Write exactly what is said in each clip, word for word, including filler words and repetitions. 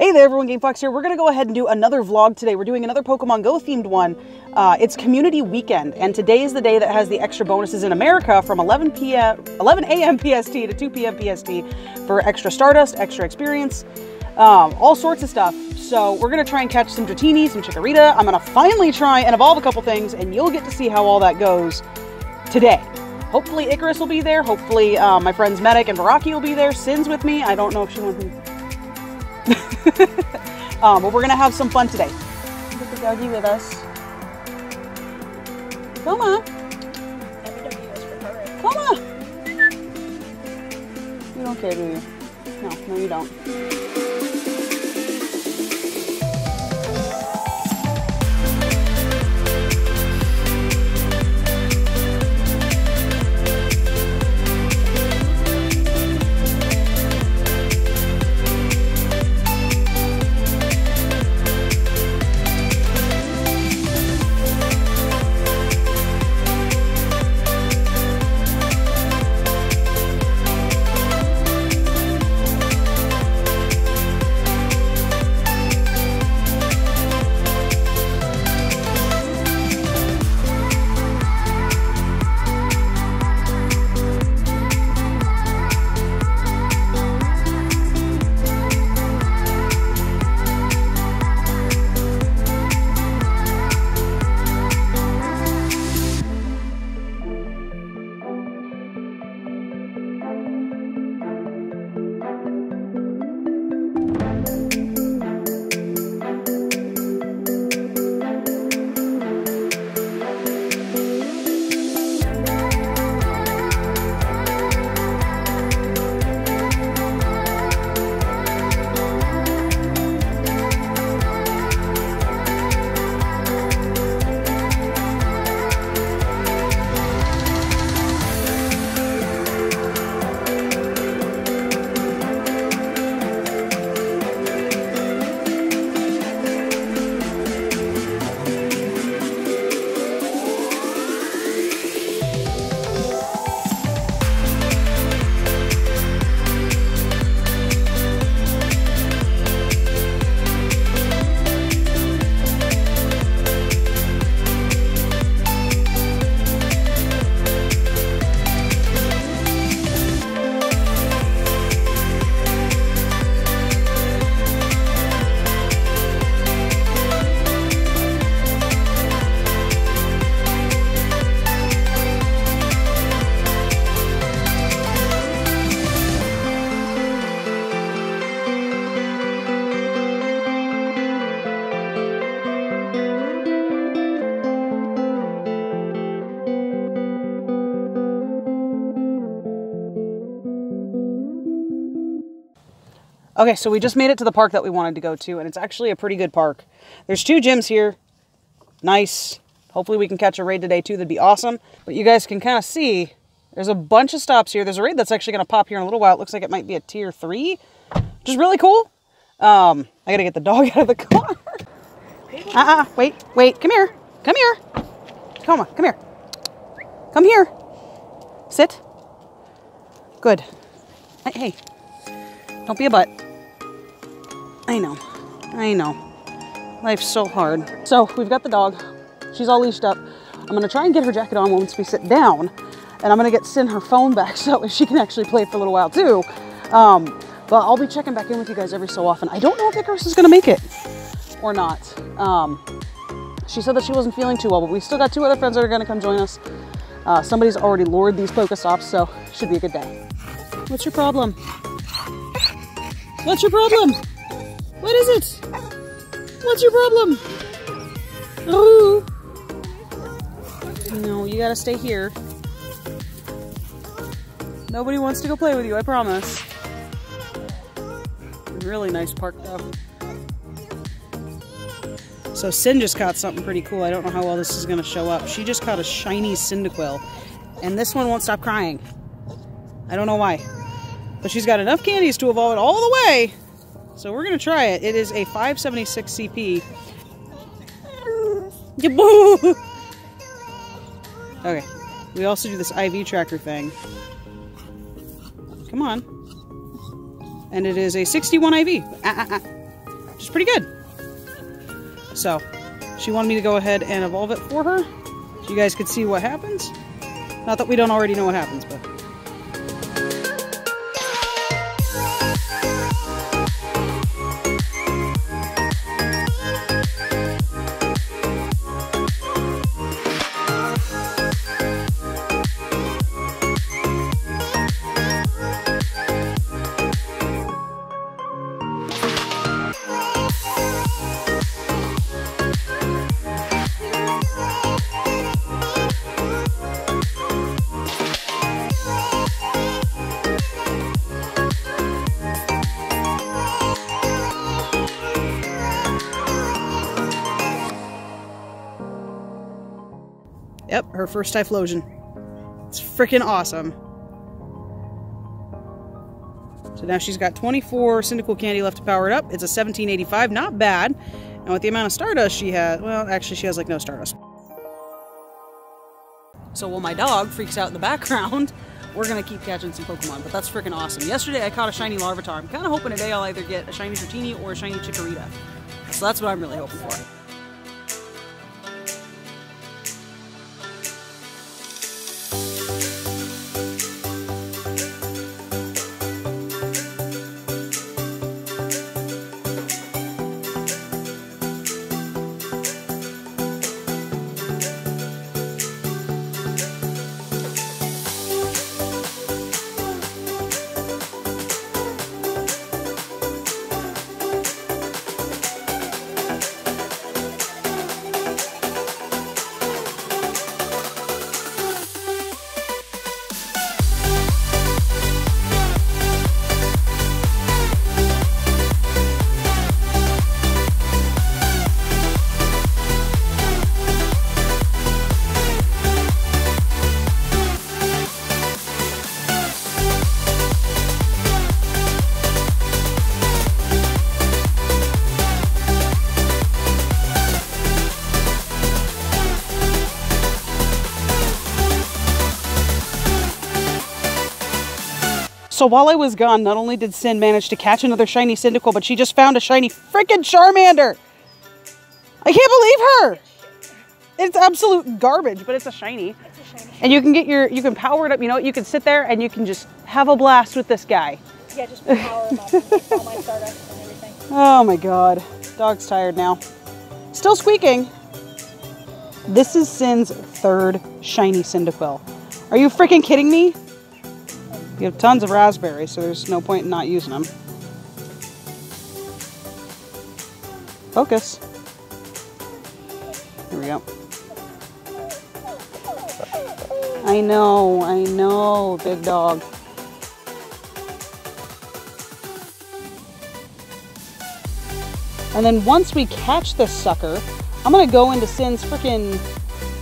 Hey there everyone, GameFox here. We're gonna go ahead and do another vlog today. We're doing another Pokemon Go themed one. Uh, it's community weekend, and today is the day that has the extra bonuses in America from eleven a m P S T to two p m P S T for extra Stardust, extra experience, um, all sorts of stuff. So we're gonna try and catch some Dratini, some Chikorita. I'm gonna finally try and evolve a couple things, and you'll get to see how all that goes today. Hopefully Icarus will be there. Hopefully uh, my friends Medic and Baraki will be there. Sin's with me. I don't know if she wants to. um, but we're gonna have some fun today. Get the doggy with us. Come on. Come on. You don't care, do you? No, no, you don't. Okay, so we just made it to the park that we wanted to go to, and it's actually a pretty good park. There's two gyms here. Nice. Hopefully we can catch a raid today, too. That'd be awesome. But you guys can kind of see there's a bunch of stops here. There's a raid that's actually going to pop here in a little while. It looks like it might be a tier three, which is really cool. Um, I got to get the dog out of the car. Uh-uh. Wait, wait. Come here. Come here. Come on. Come here. Come here. Sit. Good. Hey. Don't be a butt. I know, I know. Life's so hard. So we've got the dog. She's all leashed up. I'm gonna try and get her jacket on once we sit down, and I'm gonna get Sin her phone back so she can actually play for a little while too. Um, but I'll be checking back in with you guys every so often. I don't know if Icarus is gonna make it or not. Um, she said that she wasn't feeling too well, but we still got two other friends that are gonna come join us. Uh, somebody's already lured these Pokestops, so should be a good day. What's your problem? What's your problem? What is it? What's your problem? Ooh. No, you gotta stay here. Nobody wants to go play with you, I promise. Really nice park though. So Sin just caught something pretty cool. I don't know how well this is gonna show up. She just caught a shiny Cyndaquil, and this one won't stop crying. I don't know why. But she's got enough candies to evolve it all the way. So we're gonna try it. It is a five seventy-six C P. Okay, we also do this I V tracker thing. Come on. And it is a sixty-one I V. Ah, ah, ah. which is pretty good. So she wanted me to go ahead and evolve it for her, so you guys could see what happens. Not that we don't already know what happens, but... Yep, her first Typhlosion. It's freaking awesome. So now she's got twenty-four Cyndaquil candy left to power it up. It's a seventeen eighty-five, not bad. And with the amount of Stardust she has, well, actually she has like no Stardust. So while my dog freaks out in the background, we're gonna keep catching some Pokemon, but that's freaking awesome. Yesterday I caught a shiny Larvitar. I'm kinda hoping today I'll either get a shiny Dratini or a shiny Chikorita. So that's what I'm really hoping for. So while I was gone, not only did Sin manage to catch another shiny Cyndaquil, but she just found a shiny freaking Charmander. I can't believe her. It's absolute garbage, but it's a shiny. It's a shiny. And you can get your, you can power it up. You know what? You can sit there and you can just have a blast with this guy. Yeah, just power him up. And get all my Stardust and everything. Oh my God. Dog's tired now. Still squeaking. This is Sin's third shiny Cyndaquil. Are you freaking kidding me? You have tons of raspberries, so there's no point in not using them. Focus. Here we go. I know, I know, big dog. And then once we catch this sucker, I'm gonna go into Sin's freaking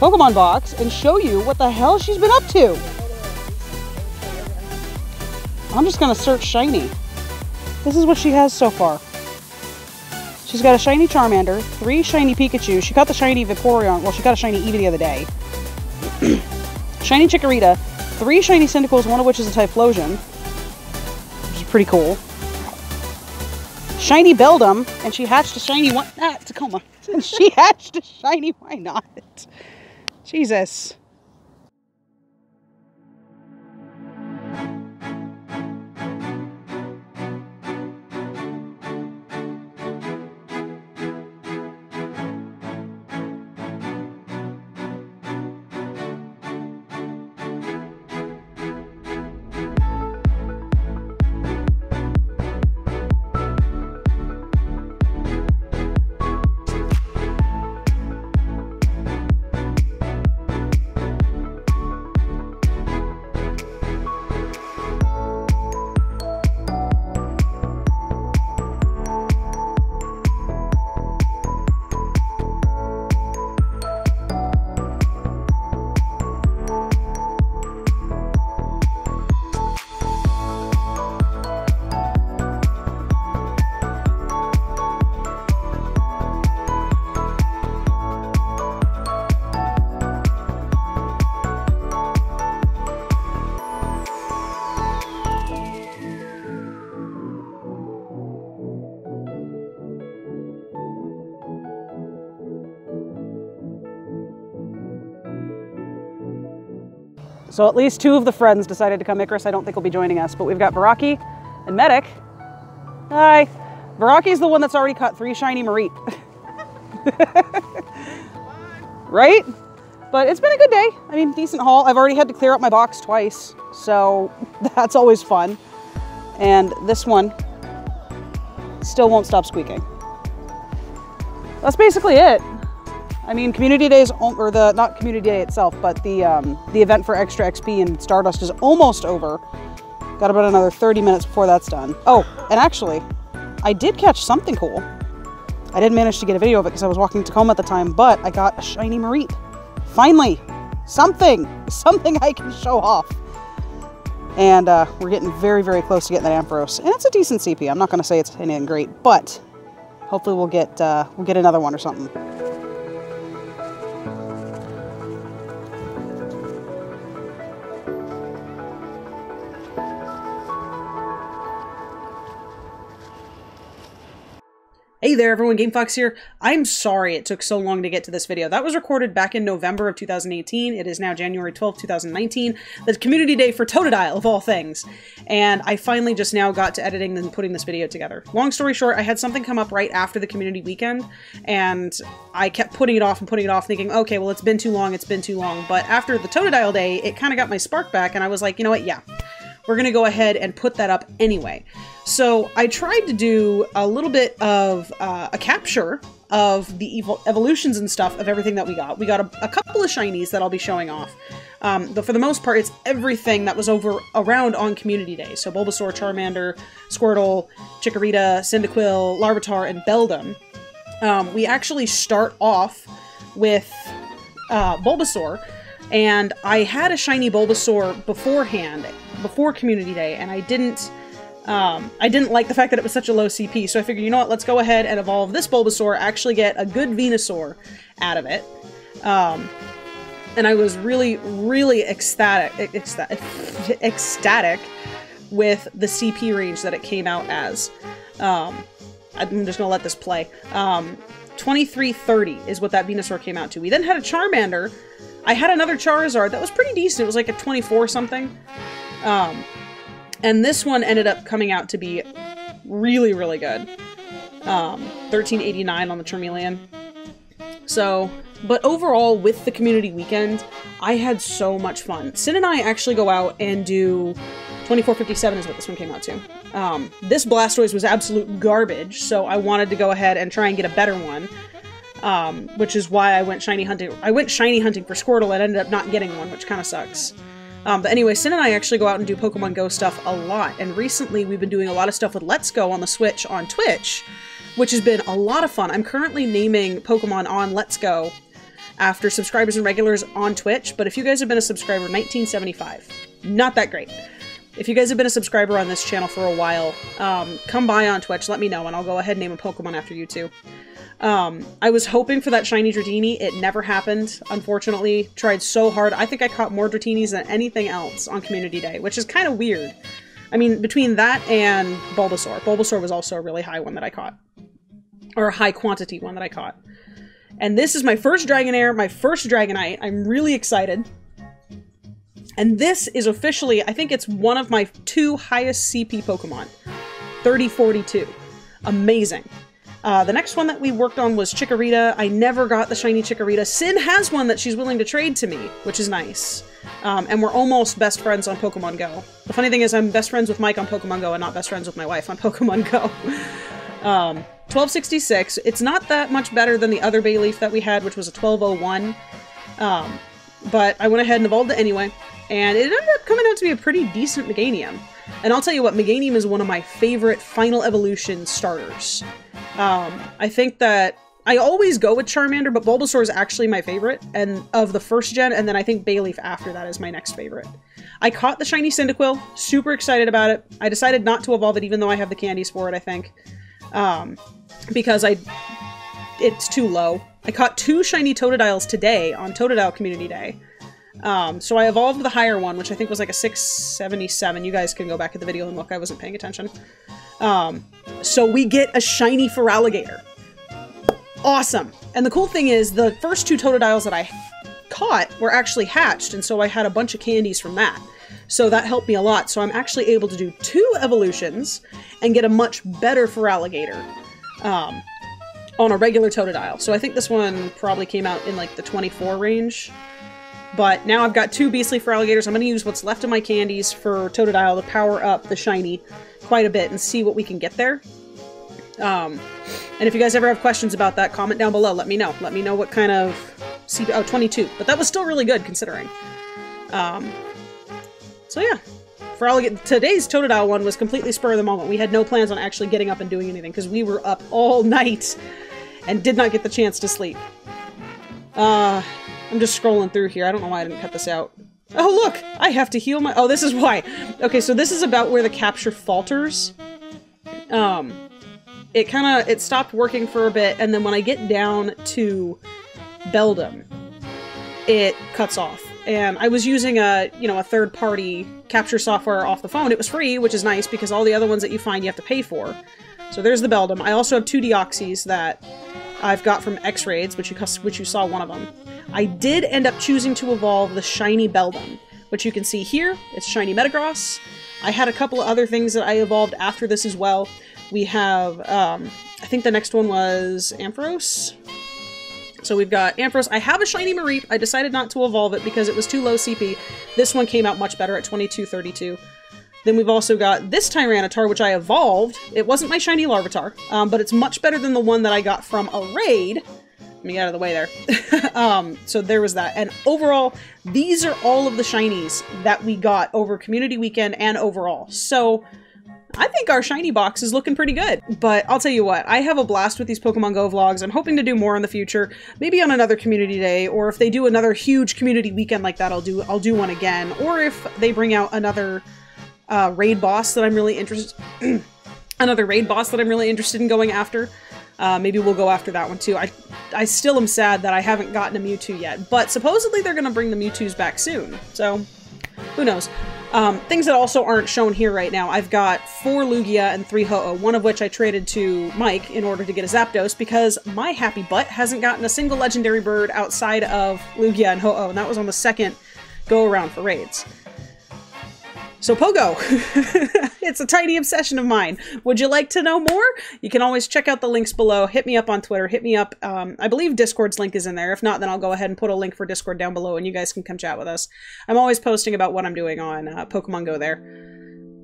Pokemon box and show you what the hell she's been up to. I'm just gonna search shiny. This is what she has so far. She's got a shiny Charmander, three shiny Pikachu. She got the shiny Vaporeon. Well, she got a shiny Eevee the other day. Shiny Chikorita, three shiny Cyndaquils, one of which is a Typhlosion, which is pretty cool. Shiny Beldum, and she hatched a shiny one. Ah, Tacoma. And she hatched a shiny, why not? Jesus. So at least two of the friends decided to come. Icarus, I don't think, will be joining us, but we've got Baraki and Medic. Hi. Baraki's the one that's already caught three shiny Mareep. Right? But it's been a good day. I mean, decent haul. I've already had to clear up my box twice, so that's always fun. And this one still won't stop squeaking. That's basically it. I mean, community days, or the, not community day itself, but the, um, the event for extra X P and Stardust is almost over. Got about another thirty minutes before that's done. Oh, and actually, I did catch something cool. I didn't manage to get a video of it because I was walking to Tacoma at the time, but I got a shiny Mareep. Finally, something, something I can show off. And uh, we're getting very, very close to getting that Ampharos. And it's a decent C P. I'm not gonna say it's anything great, but hopefully we'll get, uh, we'll get another one or something. Hey there everyone, GameFox here. I'm sorry it took so long to get to this video. That was recorded back in November of two thousand eighteen. It is now January twelfth, two thousand nineteen, the community day for Totodile of all things. And I finally just now got to editing and putting this video together. Long story short, I had something come up right after the community weekend and I kept putting it off and putting it off thinking, okay, well, it's been too long, it's been too long. But after the Totodile day, it kind of got my spark back and I was like, you know what, yeah. We're gonna go ahead and put that up anyway. So I tried to do a little bit of uh, a capture of the evol evolutions and stuff of everything that we got. We got a, a couple of shinies that I'll be showing off. Um, but for the most part, it's everything that was over around on Community Day. So Bulbasaur, Charmander, Squirtle, Chikorita, Cyndaquil, Larvitar, and Beldum. Um, we actually start off with uh, Bulbasaur. And I had a shiny Bulbasaur beforehand, before Community Day, and I didn't um, I didn't like the fact that it was such a low C P, so I figured, you know what, let's go ahead and evolve this Bulbasaur, actually get a good Venusaur out of it. Um, and I was really, really ecstatic, ecstatic, ecstatic with the C P range that it came out as. Um, I'm just going to let this play. Um, twenty-three thirty is what that Venusaur came out to. We then had a Charmander. I had another Charizard that was pretty decent. It was like a twenty-four something. Um, and this one ended up coming out to be really, really good. Um, thirteen eighty-nine on the Charmeleon. So, but overall, with the community weekend, I had so much fun. Sin and I actually go out and do twenty-four fifty-seven is what this one came out to. Um, this Blastoise was absolute garbage, so I wanted to go ahead and try and get a better one. Um, which is why I went shiny hunting. I went shiny hunting for Squirtle and ended up not getting one, which kind of sucks. Um, but anyway, Sin and I actually go out and do Pokemon Go stuff a lot. And recently we've been doing a lot of stuff with Let's Go on the Switch on Twitch, which has been a lot of fun. I'm currently naming Pokemon on Let's Go after subscribers and regulars on Twitch. But if you guys have been a subscriber, nineteen seventy-five, not that great. If you guys have been a subscriber on this channel for a while, um, come by on Twitch, let me know, and I'll go ahead and name a Pokemon after you too. Um, I was hoping for that shiny Dratini. It never happened, unfortunately. Tried so hard. I think I caught more Dratinis than anything else on Community Day, which is kind of weird. I mean, between that and Bulbasaur. Bulbasaur was also a really high one that I caught. Or a high quantity one that I caught. And this is my first Dragonair, my first Dragonite. I'm really excited. And this is officially, I think it's one of my two highest C P Pokemon. thirty forty-two. Amazing. Uh, the next one that we worked on was Chikorita. I never got the shiny Chikorita. Sin has one that she's willing to trade to me, which is nice. Um, and we're almost best friends on Pokemon Go. The funny thing is I'm best friends with Mike on Pokemon Go and not best friends with my wife on Pokemon Go. um, twelve sixty-six. It's not that much better than the other Bayleaf that we had, which was a twelve oh one. Um, but I went ahead and evolved it anyway. And it ended up coming out to be a pretty decent Meganium. And I'll tell you what, Meganium is one of my favorite final evolution starters. Um, I think that I always go with Charmander, but Bulbasaur is actually my favorite and of the first gen, and then I think Bayleaf after that is my next favorite. I caught the shiny Cyndaquil, super excited about it. I decided not to evolve it even though I have the candies for it, I think, um, because I it's too low. I caught two shiny Totodiles today on Totodile Community Day. Um, so I evolved the higher one, which I think was like a six seventy-seven. You guys can go back at the video and look. I wasn't paying attention. Um, so we get a shiny Feraligatr. Awesome. And the cool thing is the first two Totodiles that I caught were actually hatched, and so I had a bunch of candies from that. So that helped me a lot. So I'm actually able to do two evolutions and get a much better Feraligatr um, on a regular Totodile. So I think this one probably came out in like the twenty-four range. But now I've got two beastly Feraligatrs. I'm going to use what's left of my candies for Totodile to power up the shiny quite a bit and see what we can get there. Um, and if you guys ever have questions about that, comment down below. Let me know. Let me know what kind of C P... Oh, twenty-two. But that was still really good considering. Um... So yeah, for all today's Totodile one was completely spur of the moment. We had no plans on actually getting up and doing anything because we were up all night and did not get the chance to sleep. Uh, I'm just scrolling through here. I don't know why I didn't cut this out. Oh look, I have to heal my- oh, this is why. Okay, so this is about where the capture falters. Um, it kind of- it stopped working for a bit, and then when I get down to Beldum, it cuts off. And I was using a, you know, a third-party capture software off the phone. It was free, which is nice, because all the other ones that you find you have to pay for. So there's the Beldum. I also have two Deoxys that I've got from X-Raids, which you, which you saw one of them. I did end up choosing to evolve the shiny Beldum, which you can see here. It's shiny Metagross. I had a couple of other things that I evolved after this as well. We have, um, I think the next one was Ampharos. So we've got Ampharos. I have a shiny Mareep. I decided not to evolve it because it was too low C P. This one came out much better at twenty-two thirty-two. Then we've also got this Tyranitar, which I evolved. It wasn't my shiny Larvitar, um, but it's much better than the one that I got from a raid. Let me get out of the way there. um, so there was that. And overall, these are all of the shinies that we got over Community Weekend and overall. So I think our shiny box is looking pretty good, but I'll tell you what, I have a blast with these Pokemon Go vlogs. I'm hoping to do more in the future, maybe on another community day, or if they do another huge community weekend like that, I'll do I'll do one again, or if they bring out another uh, raid boss that I'm really interested another raid boss that I'm really interested in going after. Uh, maybe we'll go after that one too. I I still am sad that I haven't gotten a Mewtwo yet, but supposedly they're going to bring the Mewtwos back soon, so who knows. Um, things that also aren't shown here right now. I've got four Lugia and three Ho-Oh, one of which I traded to Mike in order to get a Zapdos because my happy butt hasn't gotten a single legendary bird outside of Lugia and Ho-Oh, and that was on the second go-around for raids. So Pogo! It's a tiny obsession of mine. Would you like to know more? You can always check out the links below. Hit me up on Twitter. Hit me up. Um, I believe Discord's link is in there. If not, then I'll go ahead and put a link for Discord down below and you guys can come chat with us. I'm always posting about what I'm doing on uh, Pokemon Go there.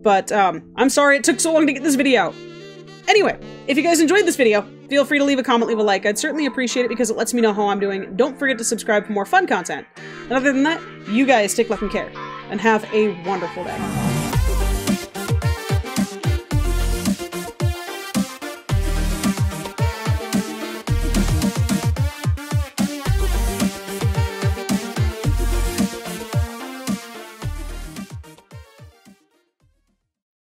But um, I'm sorry it took so long to get this video out. Anyway, if you guys enjoyed this video, feel free to leave a comment, leave a like. I'd certainly appreciate it because it lets me know how I'm doing. Don't forget to subscribe for more fun content. And other than that, you guys take luck and care. And have a wonderful day.